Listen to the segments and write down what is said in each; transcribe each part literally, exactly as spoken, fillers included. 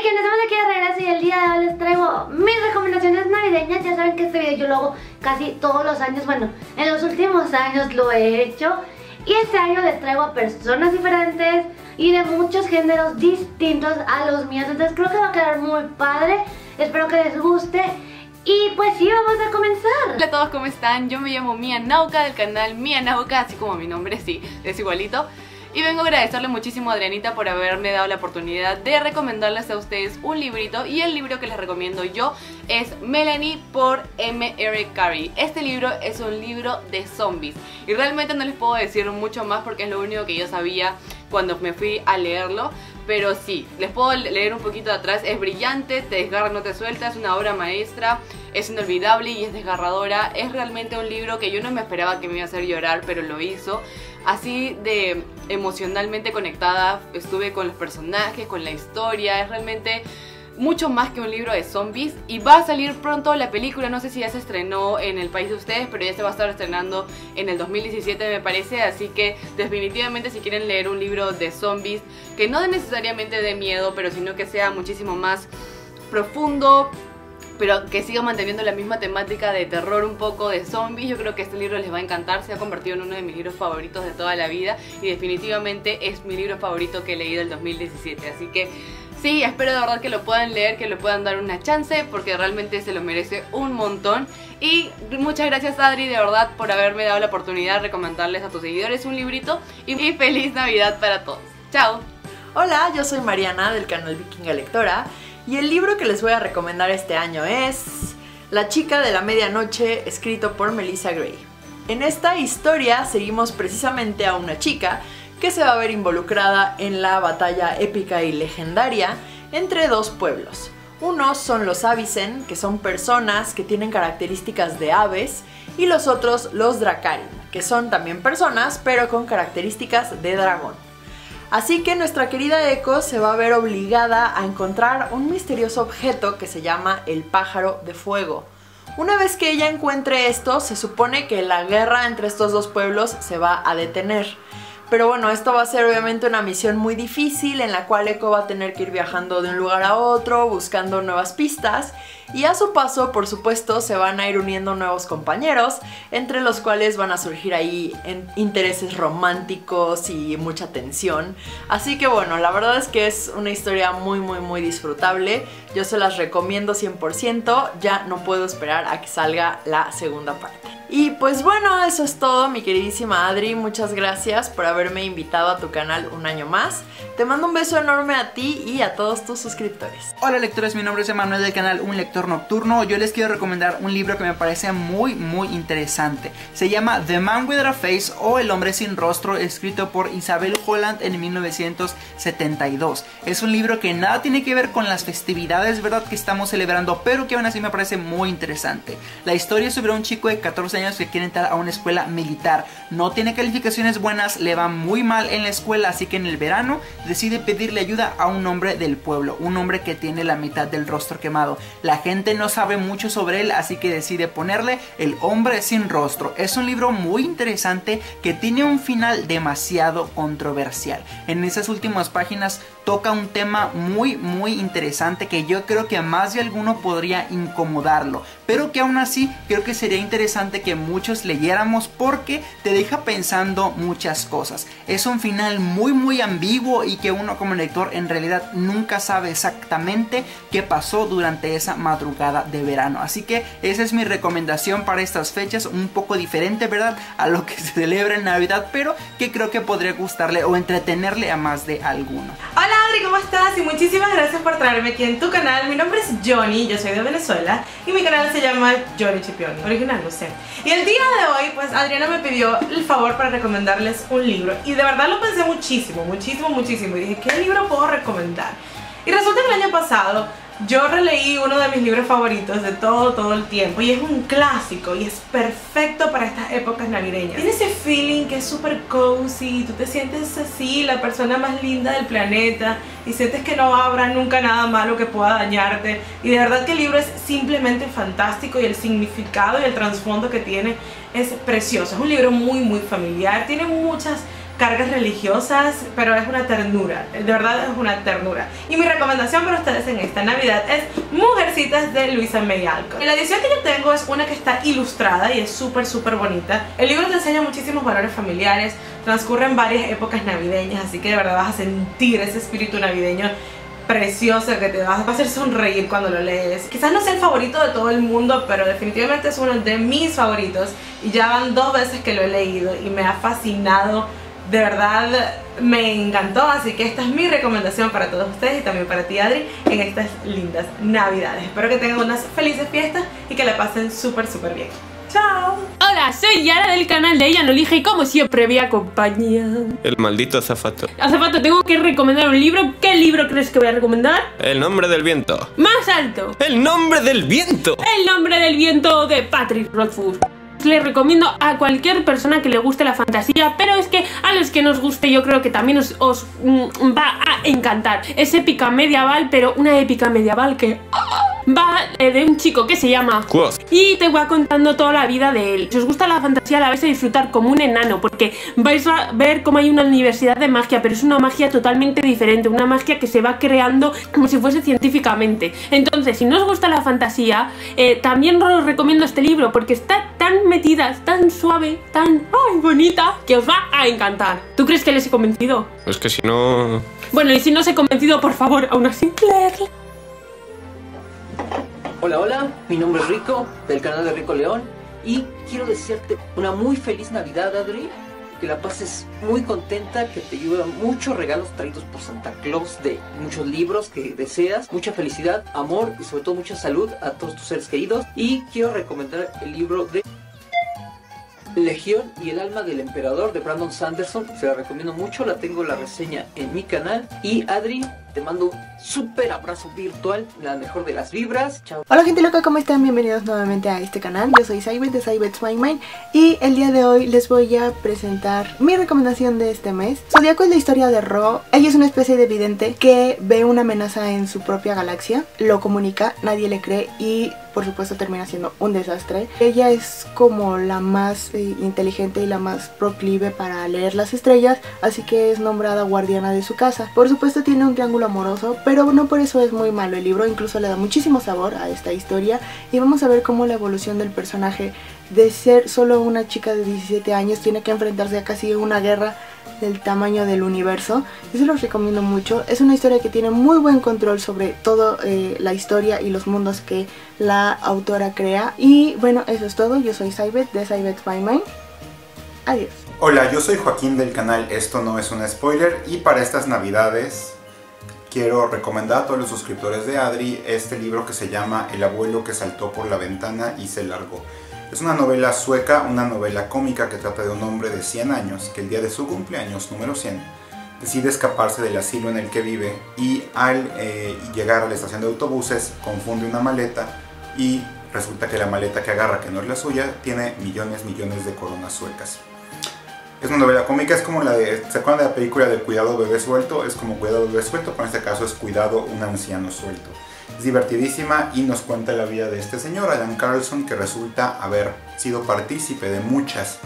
Hey, que nos vemos aquí de regreso y el día de hoy les traigo mis recomendaciones navideñas. Ya saben que este video yo lo hago casi todos los años, bueno, en los últimos años lo he hecho. Y este año les traigo a personas diferentes y de muchos géneros distintos a los míos, entonces creo que va a quedar muy padre, espero que les guste. Y pues sí, vamos a comenzar. Hola a todos, ¿cómo están? Yo me llamo Mía Nauka del canal Mía Nauka, así como mi nombre, sí, es igualito. Y vengo a agradecerle muchísimo a Adrianita por haberme dado la oportunidad de recomendarles a ustedes un librito. Y el libro que les recomiendo yo es Meleny por eme erre Carey. Este libro es un libro de zombies. Y realmente no les puedo decir mucho más porque es lo único que yo sabía cuando me fui a leerlo. Pero sí, les puedo leer un poquito de atrás. Es brillante, te desgarra, no te suelta, es una obra maestra, es inolvidable y es desgarradora. Es realmente un libro que yo no me esperaba que me iba a hacer llorar, pero lo hizo. Así de emocionalmente conectada estuve con los personajes, con la historia. Es realmente mucho más que un libro de zombies. Y va a salir pronto la película, no sé si ya se estrenó en el país de ustedes, pero ya se va a estar estrenando en el dos mil diecisiete, me parece. Así que definitivamente si quieren leer un libro de zombies, que no necesariamente de miedo, pero sino que sea muchísimo más profundo, pero que siga manteniendo la misma temática de terror, un poco de zombies, yo creo que este libro les va a encantar. Se ha convertido en uno de mis libros favoritos de toda la vida y definitivamente es mi libro favorito que he leído el dos mil diecisiete, así que sí, espero de verdad que lo puedan leer, que le puedan dar una chance, porque realmente se lo merece un montón. Y muchas gracias, Adri, de verdad, por haberme dado la oportunidad de recomendarles a tus seguidores un librito. Y feliz Navidad para todos. ¡Chao! Hola, yo soy Mariana del canal Vikinga Lectora y el libro que les voy a recomendar este año es La chica de la medianoche, escrito por Melissa Gray. En esta historia seguimos precisamente a una chica que se va a ver involucrada en la batalla épica y legendaria entre dos pueblos. Unos son los Avicen, que son personas que tienen características de aves, y los otros los Dracarim, que son también personas pero con características de dragón. Así que nuestra querida Eko se va a ver obligada a encontrar un misterioso objeto que se llama el pájaro de fuego. Una vez que ella encuentre esto, se supone que la guerra entre estos dos pueblos se va a detener. Pero bueno, esto va a ser obviamente una misión muy difícil en la cual Eko va a tener que ir viajando de un lugar a otro, buscando nuevas pistas, y a su paso, por supuesto, se van a ir uniendo nuevos compañeros, entre los cuales van a surgir ahí intereses románticos y mucha tensión. Así que bueno, la verdad es que es una historia muy muy muy disfrutable, yo se las recomiendo cien por ciento, ya no puedo esperar a que salga la segunda parte. Y pues bueno, eso es todo, mi queridísima Adri, muchas gracias por haberme invitado a tu canal un año más. Te mando un beso enorme a ti y a todos tus suscriptores. Hola lectores, mi nombre es Emanuel del canal Un Lector Nocturno. Yo les quiero recomendar un libro que me parece muy muy interesante. Se llama The Man With a Face o El Hombre Sin Rostro, escrito por Isabel Holland en mil novecientos setenta y dos. Es un libro que nada tiene que ver con las festividades, ¿verdad?, que estamos celebrando, pero que aún así me parece muy interesante. La historia es sobre un chico de catorce años que quiere entrar a una escuela militar. No tiene calificaciones buenas, le va muy mal en la escuela, así que en el verano decide pedirle ayuda a un hombre del pueblo, un hombre que tiene la mitad del rostro quemado. La gente no sabe mucho sobre él, así que decide ponerle El Hombre Sin Rostro. Es un libro muy interesante que tiene un final demasiado controversial. En esas últimas páginas toca un tema muy muy interesante que yo creo que a más de alguno podría incomodarlo, pero que aún así creo que sería interesante que que muchos leyéramos porque te deja pensando muchas cosas. Es un final muy muy ambiguo y que uno como lector en realidad nunca sabe exactamente qué pasó durante esa madrugada de verano. Así que esa es mi recomendación para estas fechas, un poco diferente, ¿verdad?, a lo que se celebra en Navidad, pero que creo que podría gustarle o entretenerle a más de alguno. Hola Adri, ¿cómo estás? Y muchísimas gracias por traerme aquí en tu canal. Mi nombre es Johnny, yo soy de Venezuela y mi canal se llama Johnny Chipioni Original, no sé. Y el día de hoy, pues Adriana me pidió el favor para recomendarles un libro. Y de verdad lo pensé muchísimo, muchísimo, muchísimo. Y dije, ¿qué libro puedo recomendar? Y resulta que el año pasado yo releí uno de mis libros favoritos de todo, todo el tiempo. Y es un clásico y es perfecto para estas épocas navideñas. Tiene ese feeling que es súper cozy. Tú te sientes así, la persona más linda del planeta. Y sientes que no habrá nunca nada malo que pueda dañarte. Y de verdad que el libro es simplemente fantástico. Y el significado y el trasfondo que tiene es precioso. Es un libro muy, muy familiar. Tiene muchas cargas religiosas, pero es una ternura, de verdad es una ternura. Y mi recomendación para ustedes en esta Navidad es Mujercitas de Luisa May Alcott. La edición que yo tengo es una que está ilustrada y es súper súper bonita. El libro te enseña muchísimos valores familiares, transcurren varias épocas navideñas, así que de verdad vas a sentir ese espíritu navideño precioso que te va a hacer sonreír cuando lo lees. Quizás no sea el favorito de todo el mundo, pero definitivamente es uno de mis favoritos y ya van dos veces que lo he leído y me ha fascinado, de verdad me encantó, así que esta es mi recomendación para todos ustedes y también para ti, Adri, en estas lindas Navidades. Espero que tengan unas felices fiestas y que la pasen súper súper bien. ¡Chao! Hola, soy Yara del canal de Ella No Elige y como siempre me acompaña el maldito azafato. Azafato, tengo que recomendar un libro. ¿Qué libro crees que voy a recomendar? El nombre del viento. ¡Más alto! ¡El nombre del viento! El nombre del viento de Patrick Rothfuss. Les recomiendo a cualquier persona que le guste la fantasía, pero es que a los que nos guste yo creo que también os, os mm, va a encantar. Es épica medieval, pero una épica medieval que... va de un chico que se llama Quoth y te va contando toda la vida de él. Si os gusta la fantasía la vais a disfrutar como un enano, porque vais a ver cómo hay una universidad de magia, pero es una magia totalmente diferente, una magia que se va creando como si fuese científicamente. Entonces, si no os gusta la fantasía, eh, también os recomiendo este libro, porque está tan metida, tan suave, tan ay, bonita, que os va a encantar. ¿Tú crees que les he convencido? Es que si no... Bueno, y si no os he convencido, por favor, aún así leerlo. Hola, hola, mi nombre es Rico, del canal de Rico León, y quiero desearte una muy feliz Navidad, Adri, que la pases muy contenta, que te lleven muchos regalos traídos por Santa Claus, de muchos libros que deseas, mucha felicidad, amor y sobre todo mucha salud a todos tus seres queridos. Y quiero recomendar el libro de Legión y el alma del emperador de Brandon Sanderson, se la recomiendo mucho, la tengo la reseña en mi canal. Y Adri, te mando un súper abrazo virtual, la mejor de las vibras, chao. Hola gente loca, ¿cómo están? Bienvenidos nuevamente a este canal, yo soy Zaybet de Zaybet's Mad Mind y el día de hoy les voy a presentar mi recomendación de este mes. Zodíaco es la historia de Ro, ella es una especie de vidente que ve una amenaza en su propia galaxia, lo comunica, nadie le cree y por supuesto termina siendo un desastre. Ella es como la más eh, inteligente y la más proclive para leer las estrellas, así que es nombrada guardiana de su casa. Por supuesto tiene un triángulo amoroso, pero no por eso es muy malo el libro, incluso le da muchísimo sabor a esta historia y vamos a ver cómo la evolución del personaje de ser solo una chica de diecisiete años tiene que enfrentarse a casi una guerra del tamaño del universo. Yo se los recomiendo mucho, es una historia que tiene muy buen control sobre todo eh, la historia y los mundos que la autora crea. Y bueno, eso es todo, yo soy Zaybet de Zaybet's Mad Mind, adiós. Hola, yo soy Joaquín del canal Esto No Es Un Spoiler y para estas navidades quiero recomendar a todos los suscriptores de Adri este libro que se llama El abuelo que saltó por la ventana y se largó. Es una novela sueca, una novela cómica que trata de un hombre de cien años que el día de su cumpleaños número cien decide escaparse del asilo en el que vive y al eh, llegar a la estación de autobuses confunde una maleta y resulta que la maleta que agarra, que no es la suya, tiene millones, millones de coronas suecas. Es una novela cómica, es como la de... ¿Se acuerdan de la película de Cuidado Bebé Suelto? Es como Cuidado Bebé Suelto, pero en este caso es Cuidado un anciano suelto. Es divertidísima y nos cuenta la vida de este señor, Adam Carlson, que resulta haber sido partícipe de muchas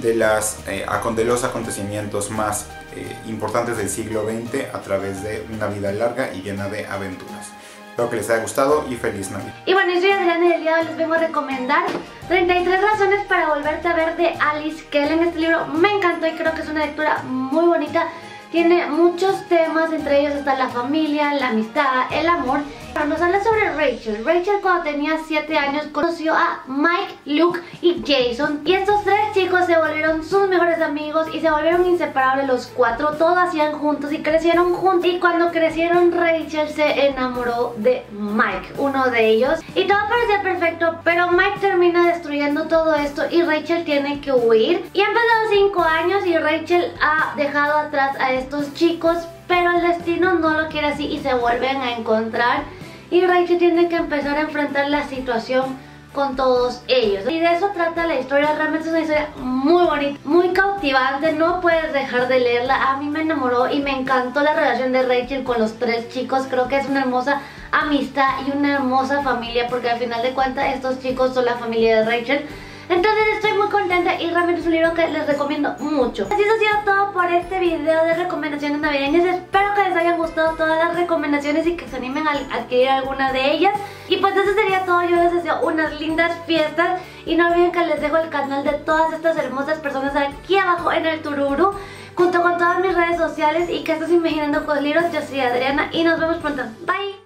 de, las, eh, de los acontecimientos más eh, importantes del siglo veinte a través de una vida larga y llena de aventuras. Espero que les haya gustado y feliz Navidad. Y bueno, yo soy Adriana y el día de hoy les vengo a recomendar treinta y tres razones para volverte a ver de Alice Kellen. Este libro me encantó y creo que es una lectura muy bonita. Tiene muchos temas, entre ellos está la familia, la amistad, el amor. Nos habla sobre Rachel. Rachel cuando tenía siete años conoció a Mike, Luke y Jason. Y estos tres chicos se volvieron sus mejores amigos y se volvieron inseparables los cuatro. Todos hacían juntos y crecieron juntos. Y cuando crecieron Rachel se enamoró de Mike, uno de ellos. Y todo parecía perfecto, pero Mike termina destruyendo todo esto y Rachel tiene que huir. Y han pasado cinco años y Rachel ha dejado atrás a estos chicos, pero el destino no lo quiere así y se vuelven a encontrar. Y Rachel tiene que empezar a enfrentar la situación con todos ellos. Y de eso trata la historia, realmente es una historia muy bonita, muy cautivante, no puedes dejar de leerla. A mí me enamoró y me encantó la relación de Rachel con los tres chicos. Creo que es una hermosa amistad y una hermosa familia, porque al final de cuentas estos chicos son la familia de Rachel. Entonces estoy muy contenta y realmente es un libro que les recomiendo mucho. Así, eso ha sido todo por este video de recomendaciones navideñas. Espero que les hayan gustado todas las recomendaciones y que se animen a adquirir alguna de ellas. Y pues eso sería todo. Yo les deseo unas lindas fiestas y no olviden que les dejo el canal de todas estas hermosas personas aquí abajo en el tururú, junto con todas mis redes sociales y que estás imaginando con libros. Yo soy Adriana y nos vemos pronto. Bye.